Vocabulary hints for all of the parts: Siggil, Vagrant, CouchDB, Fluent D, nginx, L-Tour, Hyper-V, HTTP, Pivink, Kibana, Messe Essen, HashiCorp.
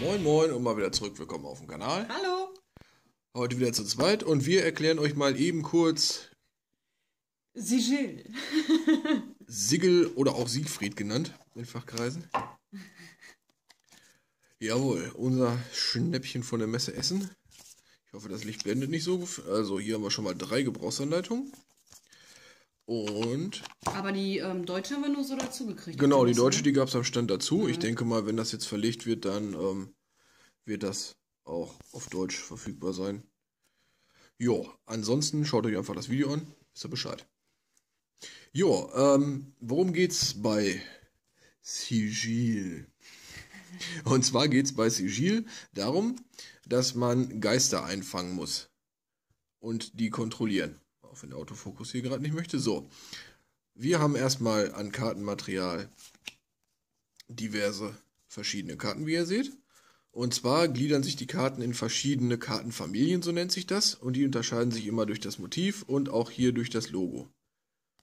Moin moin und mal wieder zurück, willkommen auf dem Kanal. Hallo! Heute wieder zu zweit und wir erklären euch mal eben kurz Siggil. Siggil oder auch Siegfried genannt in Fachkreisen. Jawohl, unser Schnäppchen von der Messe Essen. Ich hoffe, das Licht blendet nicht so. Also hier haben wir schon mal 3 Gebrauchsanleitungen. Und aber die deutsche haben wir nur so dazu gekriegt. Genau, die deutsche, die gab es am Stand dazu. Mhm. Ich denke mal, wenn das jetzt verlegt wird, dann wird das auch auf Deutsch verfügbar sein. Jo, ansonsten schaut euch einfach das Video an, ist ja Bescheid. Jo, worum geht's bei Siggil? Und zwar geht's bei Siggil darum, dass man Geister einfangen muss und die kontrollieren. Auch wenn der Autofokus hier gerade nicht möchte. So, wir haben erstmal an Kartenmaterial diverse verschiedene Karten, wie ihr seht. Und zwar gliedern sich die Karten in verschiedene Kartenfamilien, so nennt sich das. Und die unterscheiden sich immer durch das Motiv und auch hier durch das Logo.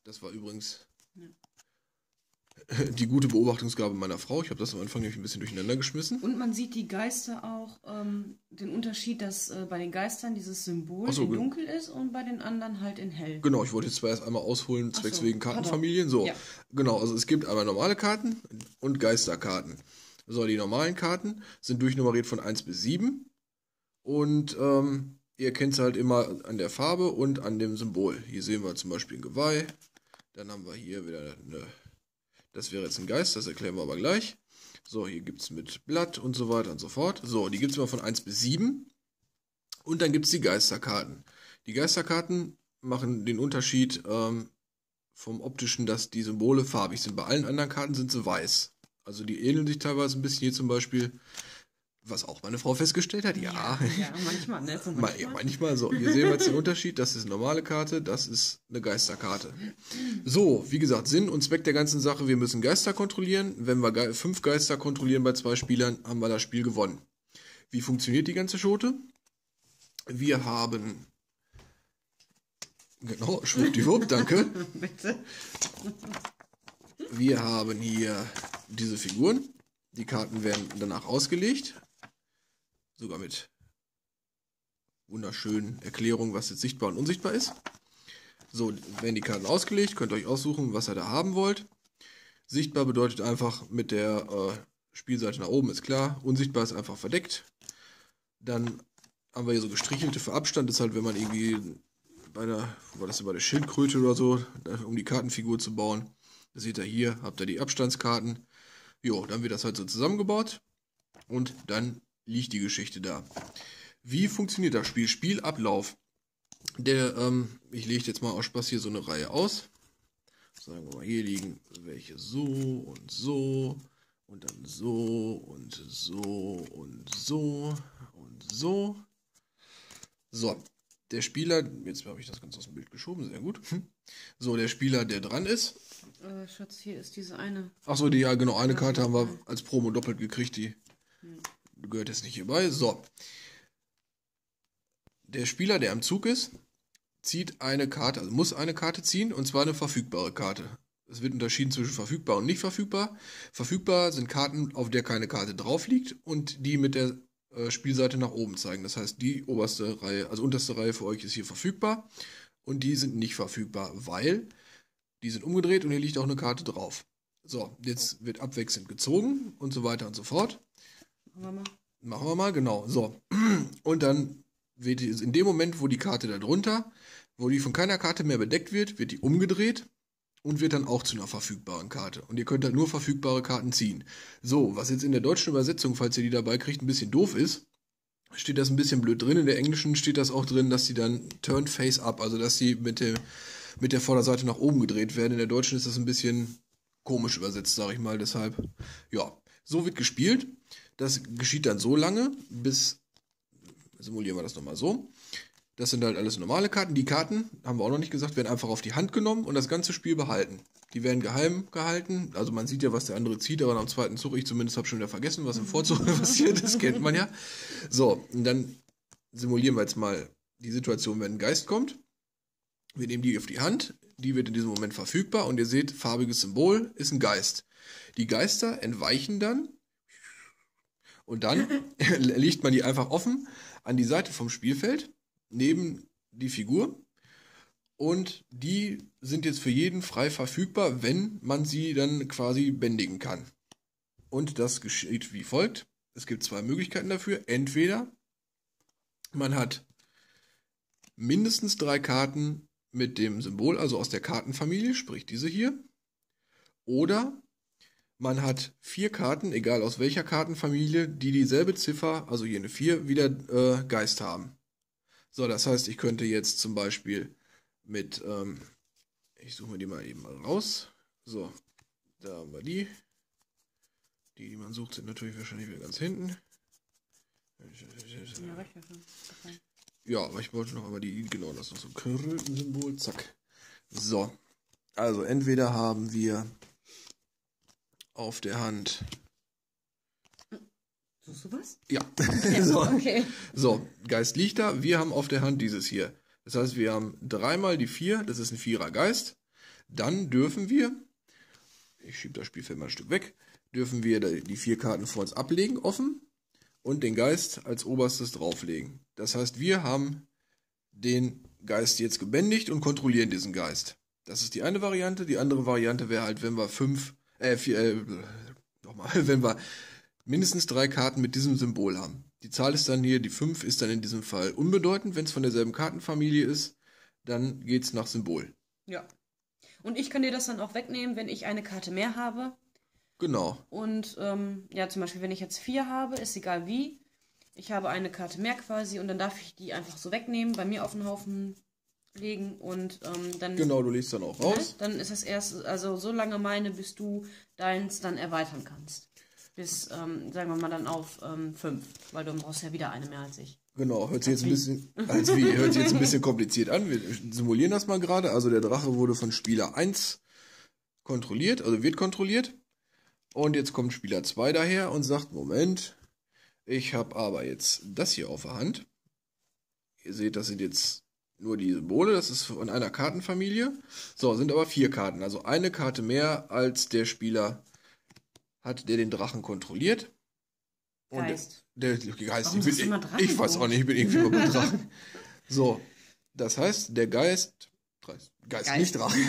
Das war übrigens die gute Beobachtungsgabe meiner Frau. Ich habe das am Anfang nämlich ein bisschen durcheinander geschmissen. Und man sieht die Geister auch, den Unterschied, dass bei den Geistern dieses Symbol in dunkel ist und bei den anderen halt in hell. Genau, ich wollte jetzt zwar erst einmal ausholen, zwecks wegen Kartenfamilien. So, ja. Genau, also es gibt einmal normale Karten und Geisterkarten. So, die normalen Karten sind durchnummeriert von 1 bis 7. Und ihr kennt es halt immer an der Farbe und an dem Symbol. Hier sehen wir zum Beispiel ein Geweih. Dann haben wir hier wieder eine... Das wäre jetzt ein Geist, das erklären wir aber gleich. So, hier gibt es mit Blatt und so weiter und so fort. So, die gibt es immer von 1 bis 7. Und dann gibt es die Geisterkarten. Die Geisterkarten machen den Unterschied vom Optischen, dass die Symbole farbig sind. Bei allen anderen Karten sind sie weiß. Also die ähneln sich teilweise ein bisschen. Hier zum Beispiel, was auch meine Frau festgestellt hat. Ja manchmal. Ne? So manchmal. Manchmal so. Hier sehen wir jetzt den Unterschied. Das ist eine normale Karte, das ist eine Geisterkarte. So, wie gesagt, Sinn und Zweck der ganzen Sache, wir müssen Geister kontrollieren. Wenn wir 5 Geister kontrollieren bei 2 Spielern, haben wir das Spiel gewonnen. Wie funktioniert die ganze Schote? Wir haben... Genau, schwuppdiwupp, danke. Bitte. Wir haben hier diese Figuren. Die Karten werden danach ausgelegt. Sogar mit wunderschönen Erklärungen, was jetzt sichtbar und unsichtbar ist. So, werden die Karten ausgelegt, könnt ihr euch aussuchen, was ihr da haben wollt. Sichtbar bedeutet einfach mit der Spielseite nach oben, ist klar. Unsichtbar ist einfach verdeckt. Dann haben wir hier so gestrichelte für Abstand. Das ist halt, wenn man irgendwie bei einer, wo war das denn, bei der Schildkröte oder so, um die Kartenfigur zu bauen. Das seht ihr hier, habt ihr die Abstandskarten. Jo, dann wird das halt so zusammengebaut und dann liegt die Geschichte da. Wie funktioniert das Spiel? Spielablauf. Ich lege jetzt mal aus Spaß hier so eine Reihe aus. Sagen wir mal, hier liegen welche so und so und dann so und so und so und so. So, der Spieler, jetzt habe ich das Ganze aus dem Bild geschoben, sehr gut. So, der Spieler, der dran ist. Schatz, hier ist diese eine. Achso, die, ja genau, eine Karte haben wir als Promo doppelt gekriegt, die gehört jetzt nicht hierbei. So, der Spieler, der am Zug ist, zieht eine Karte, also muss eine Karte ziehen, und zwar eine verfügbare Karte. Es wird unterschieden zwischen verfügbar und nicht verfügbar. Verfügbar sind Karten, auf der keine Karte drauf liegt und die mit der Spielseite nach oben zeigen. Das heißt, die oberste Reihe, also unterste Reihe für euch ist hier verfügbar und die sind nicht verfügbar, weil... Die sind umgedreht und hier liegt auch eine Karte drauf. So, jetzt wird abwechselnd gezogen und so weiter und so fort. Machen wir mal, genau. So, und dann wird in dem Moment, wo die Karte da drunter, wo die von keiner Karte mehr bedeckt wird, wird die umgedreht und wird dann auch zu einer verfügbaren Karte. Und ihr könnt dann nur verfügbare Karten ziehen. So, was jetzt in der deutschen Übersetzung, falls ihr die dabei kriegt, ein bisschen doof ist, steht das ein bisschen blöd drin. In der englischen steht das auch drin, dass die dann turned face up, also dass sie mit der Vorderseite nach oben gedreht werden. In der deutschen ist das ein bisschen komisch übersetzt, sage ich mal. Deshalb, ja, so wird gespielt. Das geschieht dann so lange, bis, simulieren wir das nochmal so, das sind halt alles normale Karten. Die Karten, haben wir auch noch nicht gesagt, werden einfach auf die Hand genommen und das ganze Spiel behalten. Die werden geheim gehalten. Also man sieht ja, was der andere zieht, aber am zweiten Zug, ich zumindest habe schon wieder vergessen, was im Vorzug passiert, das kennt man ja. So, und dann simulieren wir jetzt mal die Situation, wenn ein Geist kommt. Wir nehmen die auf die Hand, die wird in diesem Moment verfügbar und ihr seht, farbiges Symbol ist ein Geist. Die Geister entweichen dann Und dann legt man die einfach offen an die Seite vom Spielfeld, neben die Figur. Und die sind jetzt für jeden frei verfügbar, wenn man sie dann quasi bändigen kann. Und das geschieht wie folgt. Es gibt zwei Möglichkeiten dafür. Entweder man hat mindestens 3 Karten mit dem Symbol, also aus der Kartenfamilie, sprich diese hier. Oder man hat 4 Karten, egal aus welcher Kartenfamilie, die dieselbe Ziffer, also jene 4, wieder Geist haben. So, das heißt, ich könnte jetzt zum Beispiel mit, ich suche mir die mal eben raus. So, da haben wir die. Die, die man sucht, sind natürlich wahrscheinlich wieder ganz hinten. Ja, aber ich wollte noch einmal die, genau, das noch so ein Krötensymbol, zack. So, also entweder haben wir auf der Hand. Suchst du was? Ja. Ja so. Okay. So, Geist liegt da. Wir haben auf der Hand dieses hier. Das heißt, wir haben 3 mal die 4. Das ist ein 4er Geist. Dann dürfen wir, ich schiebe das Spielfeld mal ein Stück weg, dürfen wir die 4 Karten vor uns ablegen, offen, und den Geist als oberstes drauflegen. Das heißt, wir haben den Geist jetzt gebändigt und kontrollieren diesen Geist. Das ist die eine Variante. Die andere Variante wäre halt, wenn wir mindestens 3 Karten mit diesem Symbol haben. Die Zahl ist dann hier, die 5 ist dann in diesem Fall unbedeutend. Wenn es von derselben Kartenfamilie ist, dann geht es nach Symbol. Ja. Und ich kann dir das dann auch wegnehmen, wenn ich eine Karte mehr habe. Genau. Und ja, zum Beispiel, wenn ich jetzt 4 habe, ist egal wie. Ich habe eine Karte mehr quasi und dann darf ich die einfach so wegnehmen, bei mir auf den Haufen legen und dann... Genau, du legst dann auch raus. Ja, dann ist das erst, also so lange meine, bis du deins dann erweitern kannst. Bis, sagen wir mal, dann auf 5, weil du brauchst ja wieder eine mehr als ich. Genau, hört sich jetzt ein bisschen, hört sich jetzt ein bisschen kompliziert an. Wir simulieren das mal gerade. Also der Drache wurde von Spieler 1 kontrolliert, also wird kontrolliert. Und jetzt kommt Spieler 2 daher und sagt, Moment, ich habe aber jetzt das hier auf der Hand. Ihr seht, das sind jetzt nur die Symbole, das ist von einer Kartenfamilie. So, sind aber 4 Karten, also eine Karte mehr als der Spieler hat, der den Drachen kontrolliert. Und Geist. Der Geist, ich weiß auch nicht, ich bin irgendwie über den Drachen. So, das heißt, der Geist, nicht Drachen,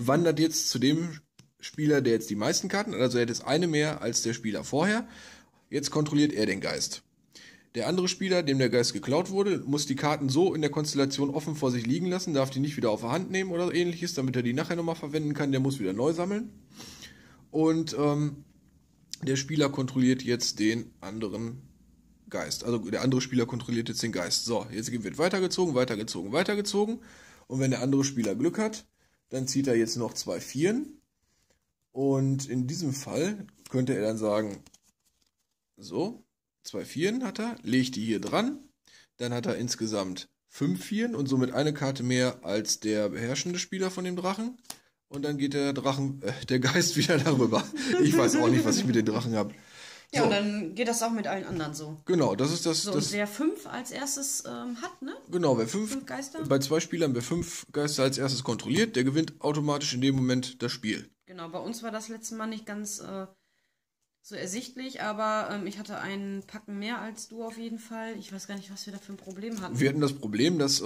wandert jetzt zu dem Spieler, der jetzt die meisten Karten hat, also er hat jetzt eine mehr als der Spieler vorher. Jetzt kontrolliert er den Geist. Der andere Spieler, dem der Geist geklaut wurde, muss die Karten so in der Konstellation offen vor sich liegen lassen, darf die nicht wieder auf der Hand nehmen oder ähnliches, damit er die nachher nochmal verwenden kann, der muss wieder neu sammeln. Und der Spieler kontrolliert jetzt den anderen Geist. Also der andere Spieler kontrolliert jetzt den Geist. So, jetzt wird weitergezogen, weitergezogen, weitergezogen. Und wenn der andere Spieler Glück hat, dann zieht er jetzt noch 2 Vieren. Und in diesem Fall könnte er dann sagen, so, 2 Vieren hat er, legt die hier dran, dann hat er insgesamt 5 Vieren und somit eine Karte mehr als der beherrschende Spieler von dem Drachen. Und dann geht der Geist wieder darüber. Ich weiß auch nicht, was ich mit den Drachen habe. So. Ja, und dann geht das auch mit allen anderen so. Genau, das ist das. So, das, und wer 5 als erstes hat, ne? Genau, wer 5 Geister? Bei 2 Spielern, wer 5 Geister als erstes kontrolliert, der gewinnt automatisch in dem Moment das Spiel. Genau, bei uns war das letzte Mal nicht ganz so ersichtlich, aber ich hatte einen Packen mehr als du auf jeden Fall. Ich weiß gar nicht, was wir da für ein Problem hatten. Wir hatten das Problem, dass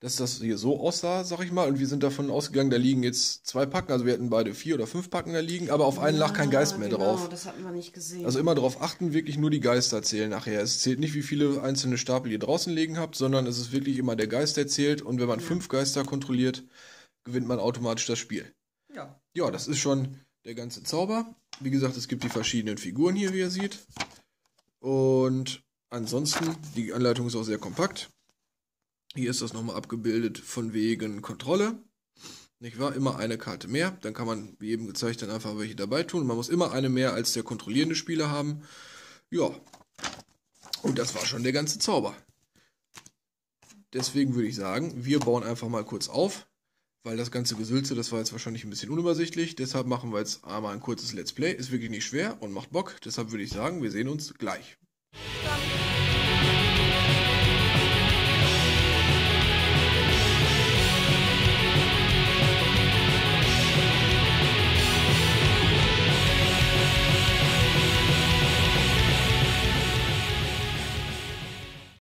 das hier so aussah, sag ich mal, und wir sind davon ausgegangen, da liegen jetzt 2 Packen, also wir hatten beide 4 oder 5 Packen da liegen, aber auf einen lag kein Geist mehr drauf. Genau, das hatten wir nicht gesehen. Also immer darauf achten, wirklich nur die Geister zählen nachher. Es zählt nicht, wie viele einzelne Stapel ihr draußen liegen habt, sondern es ist wirklich immer der Geist, der zählt, und wenn man 5 Geister kontrolliert, gewinnt man automatisch das Spiel. Ja. Ja, das ist schon der ganze Zauber. Wie gesagt, es gibt die verschiedenen Figuren hier, wie ihr seht. Und ansonsten, die Anleitung ist auch sehr kompakt. Hier ist das nochmal abgebildet von wegen Kontrolle. Nicht wahr? Immer eine Karte mehr. Dann kann man, wie eben gezeigt, dann einfach welche dabei tun. Man muss immer eine mehr als der kontrollierende Spieler haben. Ja. Und das war schon der ganze Zauber. Deswegen würde ich sagen, wir bauen einfach mal kurz auf. Weil das ganze Gesülze, das war jetzt wahrscheinlich ein bisschen unübersichtlich. Deshalb machen wir jetzt einmal ein kurzes Let's Play. Ist wirklich nicht schwer und macht Bock. Deshalb würde ich sagen, wir sehen uns gleich.